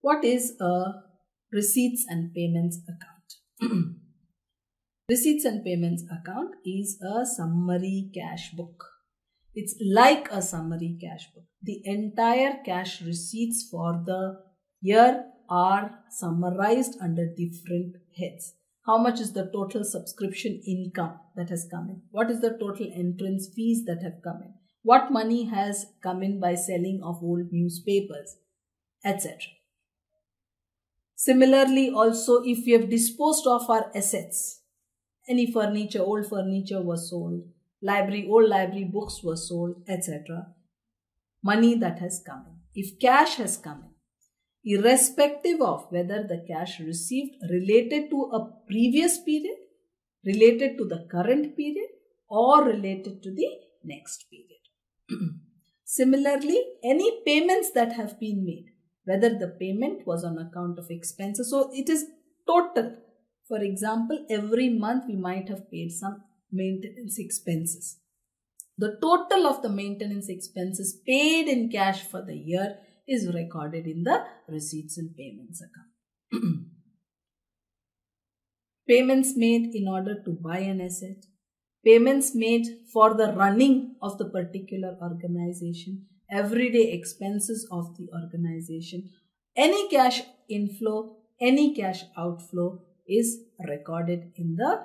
What is a receipts and payments account? Receipts and payments account is a summary cash book. It's like a summary cash book. The entire cash receipts for the year are summarized under different heads. How much is the total subscription income that has come in? What is the total entrance fees that have come in? What money has come in by selling of old newspapers, etc. Similarly, also if we have disposed of our assets, any furniture, old furniture was sold, old library books were sold, etc. Money that has come in. If cash has come in, irrespective of whether the cash received related to a previous period, related to the current period, or related to the next period. Similarly, any payments that have been made, whether the payment was on account of expenses, so it is total. For example, every month we might have paid some maintenance expenses. The total of the maintenance expenses paid in cash for the year is recorded in the receipts and payments account. Payments made in order to buy an asset, payments made for the running of the particular organization, everyday expenses of the organization, any cash inflow, any cash outflow is recorded in the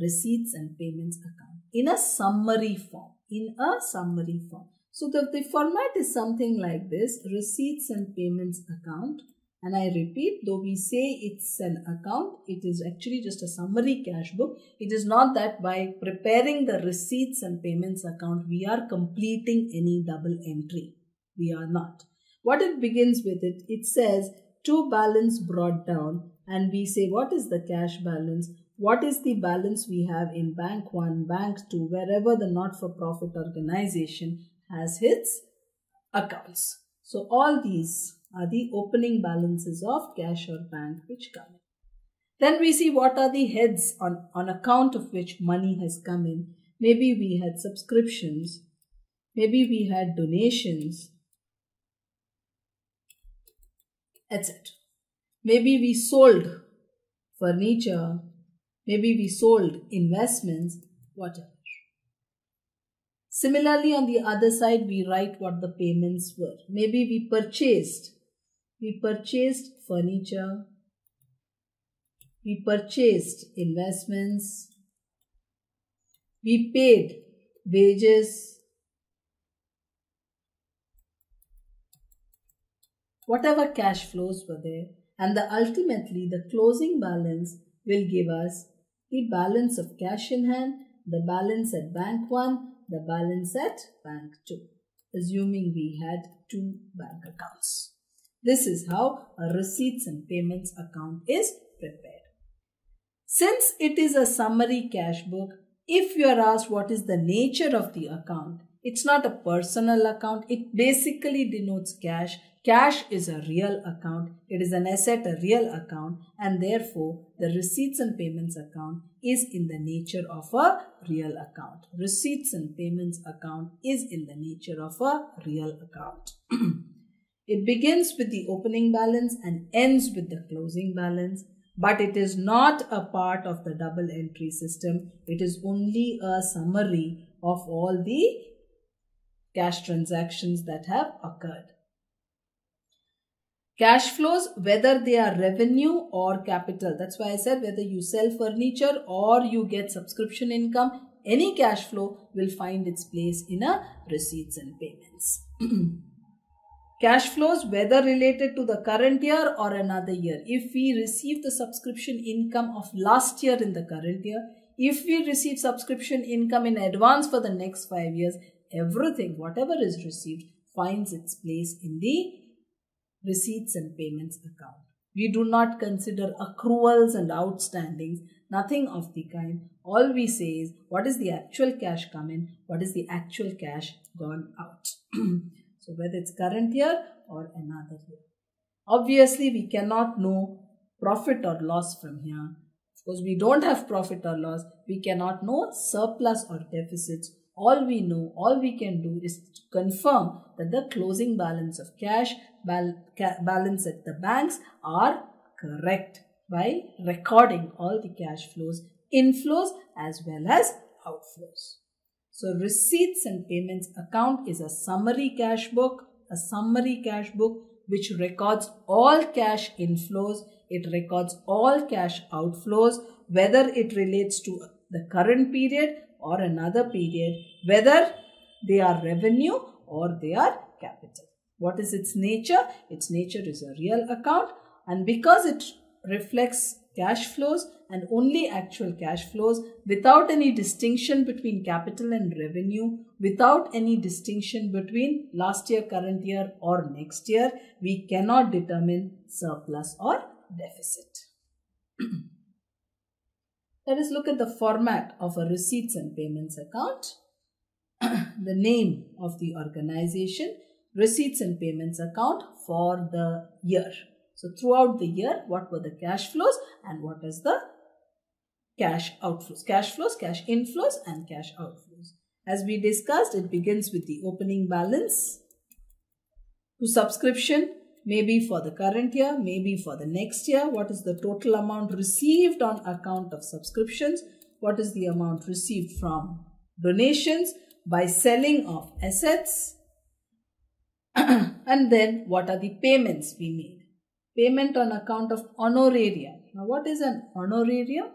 receipts and payments account in a summary form. So the format is something like this: receipts and payments account. And I repeat, though we say it's an account, it is actually just a summary cash book. It is not that by preparing the receipts and payments account, we are completing any double entry. We are not. What it begins with, it says to balance brought down, and we say what is the cash balance, what is the balance we have in bank 1, bank 2, wherever the not-for-profit organization has its accounts. So all these are the opening balances of cash or bank which come in. Then we see what are the heads on account of which money has come in. Maybe we had subscriptions, maybe we had donations, etc. Maybe we sold furniture, maybe we sold investments, whatever. Similarly, on the other side, we write what the payments were. Maybe we purchased furniture, we purchased investments, we paid wages, whatever cash flows were there, and ultimately the closing balance will give us the balance of cash in hand, the balance at bank 1, the balance at bank 2, assuming we had two bank accounts. This is how a receipts and payments account is prepared. Since it is a summary cash book, if you are asked what is the nature of the account, it's not a personal account. It basically denotes cash. Cash is a real account. It is an asset, a real account, and therefore the receipts and payments account is in the nature of a real account. Receipts and payments account is in the nature of a real account. It begins with the opening balance and ends with the closing balance, but it is not a part of the double entry system. It is only a summary of all the cash transactions that have occurred. Cash flows, whether they are revenue or capital. That's why I said whether you sell furniture or you get subscription income, any cash flow will find its place in a receipts and payments. Cash flows, whether related to the current year or another year. If we receive the subscription income of last year in the current year, if we receive subscription income in advance for the next 5 years, everything, whatever is received, finds its place in the receipts and payments account. We do not consider accruals and outstandings, nothing of the kind. All we say is what is the actual cash come in, what is the actual cash gone out. So whether it's current year or another year. Obviously, we cannot know profit or loss from here. Of course, we don't have profit or loss. We cannot know surplus or deficits. all we know, all we can do is confirm that the closing balance of cash, balance at the banks are correct by recording all the cash flows, inflows as well as outflows. So receipts and payments account is a summary cash book, which records all cash inflows, it records all cash outflows, whether it relates to the current period or another period, whether they are revenue or they are capital. What is its nature? Its nature is a real account, and because it reflects cash flows and only actual cash flows without any distinction between capital and revenue, without any distinction between last year, current year or next year, we cannot determine surplus or deficit. Let us look at the format of a receipts and payments account. The name of the organization, receipts and payments account for the year. So throughout the year, what were the cash flows and what is the cash outflows? Cash flows, cash inflows and cash outflows. As we discussed, it begins with the opening balance to subscription, maybe for the current year, maybe for the next year. What is the total amount received on account of subscriptions? What is the amount received from donations by selling of assets? And then what are the payments we made? Payment on account of honorarium. Now what is an honorarium?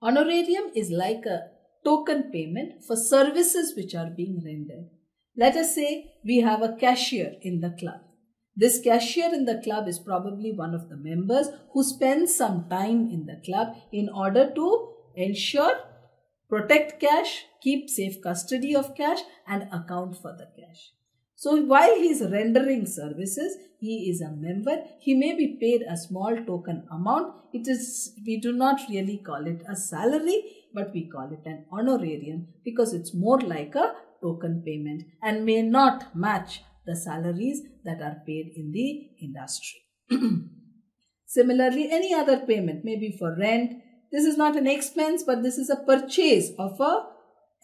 Honorarium is like a token payment for services which are being rendered. Let us say we have a cashier in the club. This cashier in the club is probably one of the members who spends some time in the club in order to ensure, protect cash, keep safe custody of cash and account for the cash. So while he is rendering services, he is a member, he may be paid a small token amount. It is, we do not really call it a salary, but we call it an honorarium because it's more like a token payment and may not match the salaries that are paid in the industry. Similarly, any other payment, maybe for rent, this is not an expense, but this is a purchase of a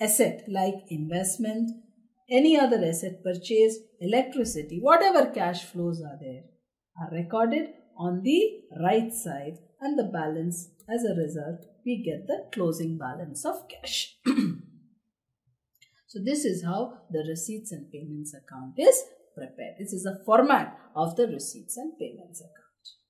asset like investment, any other asset purchase, electricity, whatever cash flows are there are recorded on the right side, and the balance, as a result, we get the closing balance of cash. So this is how the receipts and payments account is prepared. This is a format of the receipts and payments account.